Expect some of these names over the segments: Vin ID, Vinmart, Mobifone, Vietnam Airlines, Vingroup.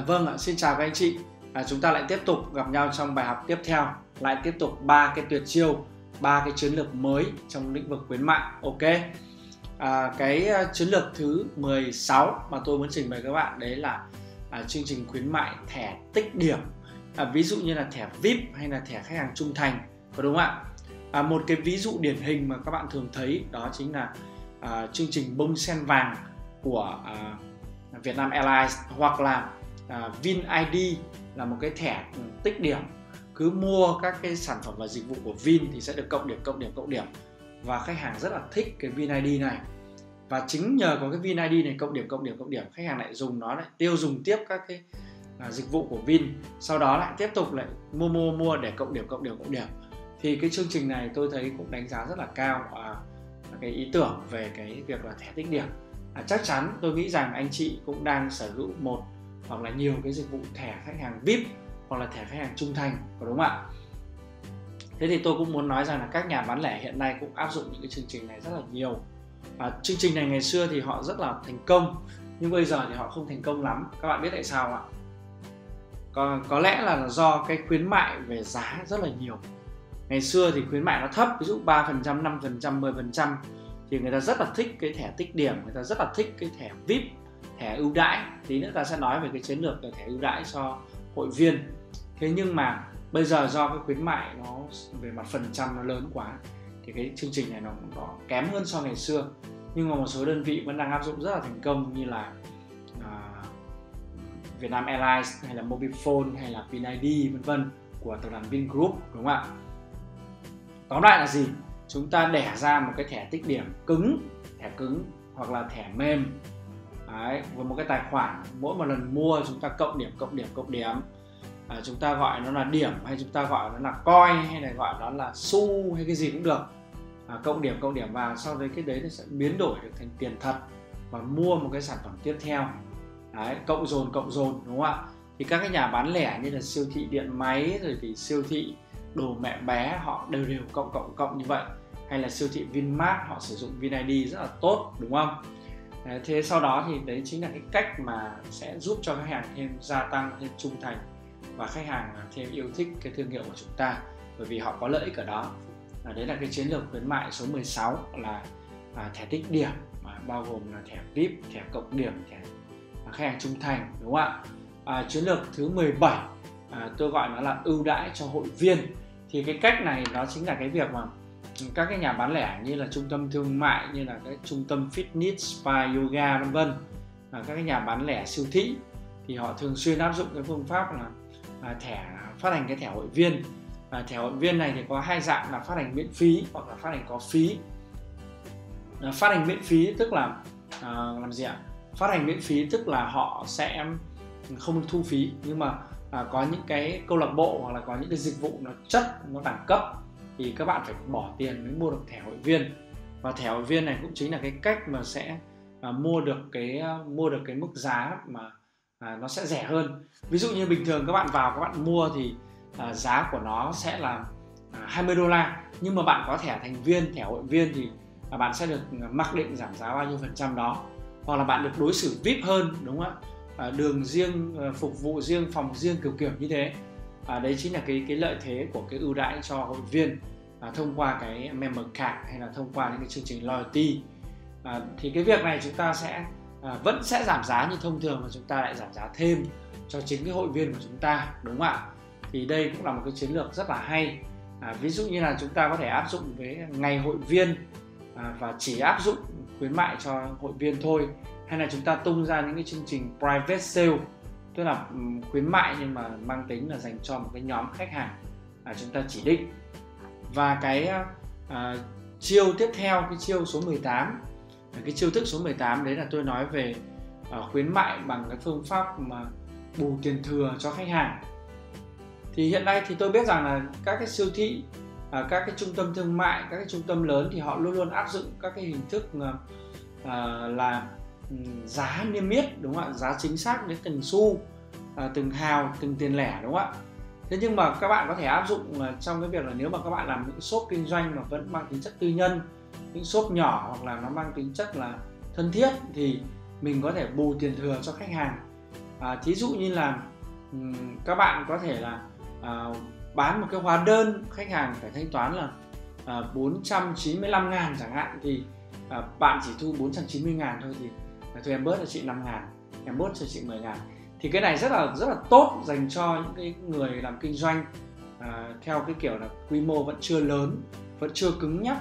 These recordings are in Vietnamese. Vâng ạ, xin chào các anh chị. Chúng ta lại tiếp tục gặp nhau trong bài học tiếp theo, lại tiếp tục ba cái tuyệt chiêu, ba cái chiến lược mới trong lĩnh vực khuyến mại. Ok. Cái chiến lược thứ 16 mà tôi muốn trình bày các bạn đấy là chương trình khuyến mại thẻ tích điểm. Ví dụ như là thẻ VIP hay là thẻ khách hàng trung thành, có đúng không ạ? Một cái ví dụ điển hình mà các bạn thường thấy đó chính là chương trình bông sen vàng của Vietnam Airlines, hoặc là Vin ID là một cái thẻ tích điểm, cứ mua các cái sản phẩm và dịch vụ của Vin thì sẽ được cộng điểm, và khách hàng rất là thích cái Vin ID này, và chính nhờ có cái Vin ID này cộng điểm khách hàng lại dùng nó, lại tiêu dùng tiếp các cái dịch vụ của Vin, sau đó lại tiếp tục lại mua để cộng điểm. Thì cái chương trình này tôi thấy cũng đánh giá rất là cao cái ý tưởng về cái việc là thẻ tích điểm. Chắc chắn tôi nghĩ rằng anh chị cũng đang sở hữu một hoặc là nhiều cái dịch vụ thẻ khách hàng VIP hoặc là thẻ khách hàng trung thành, có đúng không ạ? Thế thì tôi cũng muốn nói rằng là các nhà bán lẻ hiện nay cũng áp dụng những cái chương trình này rất là nhiều. Chương trình này ngày xưa thì họ rất là thành công, nhưng bây giờ thì họ không thành công lắm. Các bạn biết tại sao không ạ? Có lẽ là do cái khuyến mại về giá rất là nhiều. Ngày xưa thì khuyến mại nó thấp, ví dụ 3%, 5%, 10%, thì người ta rất là thích cái thẻ tích điểm, người ta rất là thích cái thẻ VIP, thẻ ưu đãi. Tí nữa ta sẽ nói về cái chiến lược về thẻ ưu đãi cho hội viên. Thế nhưng mà bây giờ do cái khuyến mại nó về mặt phần trăm nó lớn quá thì cái chương trình này nó cũng có kém hơn so với ngày xưa, nhưng mà một số đơn vị vẫn đang áp dụng rất là thành công, như là Vietnam Airlines hay là Mobifone hay là VinID vân vân của tập đoàn Vingroup, đúng không ạ? Tóm lại là gì? Chúng ta đẻ ra một cái thẻ tích điểm cứng, thẻ cứng hoặc là thẻ mềm. Đấy, với một cái tài khoản, mỗi một lần mua chúng ta cộng điểm. Chúng ta gọi nó là điểm, hay chúng ta gọi nó là coin, hay là gọi nó là xu, hay cái gì cũng được. Cộng điểm vào, sau đấy cái đấy nó sẽ biến đổi được thành tiền thật và mua một cái sản phẩm tiếp theo. Đấy, cộng dồn, đúng không ạ? Thì các cái nhà bán lẻ như là siêu thị điện máy, rồi thì siêu thị đồ mẹ bé, họ đều cộng như vậy. Hay là siêu thị Vinmart, họ sử dụng VinID rất là tốt, đúng không? Thế sau đó thì đấy chính là cái cách mà sẽ giúp cho khách hàng thêm gia tăng, thêm trung thành, và khách hàng thêm yêu thích cái thương hiệu của chúng ta, bởi vì họ có lợi ích ở đó. Đấy là cái chiến lược khuyến mại số 16 là thẻ tích điểm, bao gồm là thẻ VIP, thẻ cộng điểm, thẻ khách hàng trung thành, đúng không ạ? Chiến lược thứ 17 tôi gọi nó là ưu đãi cho hội viên. Thì cái cách này nó chính là cái việc mà các cái nhà bán lẻ như là trung tâm thương mại, như là các trung tâm fitness, spa, yoga vân vân, các cái nhà bán lẻ siêu thị thì họ thường xuyên áp dụng cái phương pháp là phát hành cái thẻ hội viên. Thẻ hội viên này thì có hai dạng là phát hành miễn phí hoặc là phát hành có phí. Phát hành miễn phí tức là làm gì ạ? Phát hành miễn phí tức là họ sẽ không thu phí, nhưng mà có những cái câu lạc bộ hoặc là có những cái dịch vụ nó chất, nó đẳng cấp thì các bạn phải bỏ tiền mới mua được thẻ hội viên. Và thẻ hội viên này cũng chính là cái cách mà sẽ mua được cái mức giá mà nó sẽ rẻ hơn. Ví dụ như bình thường các bạn vào các bạn mua thì giá của nó sẽ là $20, nhưng mà bạn có thẻ thành viên, thẻ hội viên thì bạn sẽ được mặc định giảm giá bao nhiêu phần trăm đó, hoặc là bạn được đối xử VIP hơn, đúng không ạ? Đường riêng, phục vụ riêng, phòng riêng, kiểu như thế. Đấy chính là cái lợi thế của cái ưu đãi cho hội viên thông qua cái member card hay là thông qua những cái chương trình loyalty. Thì cái việc này chúng ta sẽ vẫn sẽ giảm giá như thông thường, và chúng ta lại giảm giá thêm cho chính cái hội viên của chúng ta, đúng không ạ? Thì đây cũng là một cái chiến lược rất là hay. Ví dụ như là chúng ta có thể áp dụng với ngày hội viên và chỉ áp dụng khuyến mại cho hội viên thôi, hay là chúng ta tung ra những cái chương trình private sale, tức là khuyến mại nhưng mà mang tính là dành cho một cái nhóm khách hàng chúng ta chỉ định. Và cái chiêu tiếp theo, cái chiêu số 18, cái chiêu thức số 18 đấy là tôi nói về khuyến mại bằng cái phương pháp mà bù tiền thừa cho khách hàng. Thì hiện nay thì tôi biết rằng là các cái siêu thị, các cái trung tâm thương mại, các cái trung tâm lớn thì họ luôn luôn áp dụng các cái hình thức là giá niêm yết, đúng không ạ? Giá chính xác đến từng xu, từng hào, từng tiền lẻ, đúng không ạ? Thế nhưng mà các bạn có thể áp dụng trong cái việc là nếu mà các bạn làm những shop kinh doanh mà vẫn mang tính chất tư nhân, những shop nhỏ hoặc là nó mang tính chất là thân thiết, thì mình có thể bù tiền thừa cho khách hàng Thí dụ như là các bạn có thể là bán một cái hóa đơn khách hàng phải thanh toán là 495.000 chẳng hạn, thì bạn chỉ thu 490.000 thôi, thì thôi em bớt cho chị 5.000, em bớt cho chị 10.000. Thì cái này rất là tốt dành cho những cái người làm kinh doanh theo cái kiểu là quy mô vẫn chưa lớn, vẫn chưa cứng nhắc.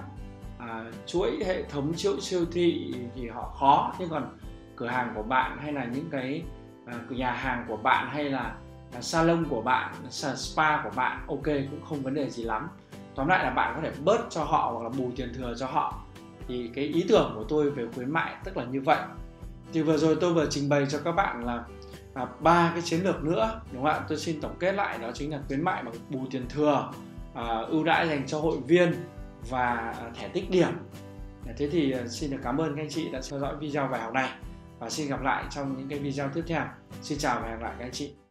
Chuỗi hệ thống siêu thị thì họ khó, nhưng còn cửa hàng của bạn hay là những cái nhà hàng của bạn hay là salon của bạn, spa của bạn, ok, cũng không vấn đề gì lắm. Tóm lại là bạn có thể bớt cho họ hoặc là bù tiền thừa cho họ. Thì cái ý tưởng của tôi về khuyến mại tức là như vậy. Thì vừa rồi tôi vừa trình bày cho các bạn là ba cái chiến lược nữa, đúng không ạ? Tôi xin tổng kết lại, đó chính là khuyến mại bằng bù tiền thừa, ưu đãi dành cho hội viên và thẻ tích điểm. Thế thì xin được cảm ơn các anh chị đã theo dõi video bài học này, và xin gặp lại trong những cái video tiếp theo. Xin chào và hẹn gặp lại các anh chị.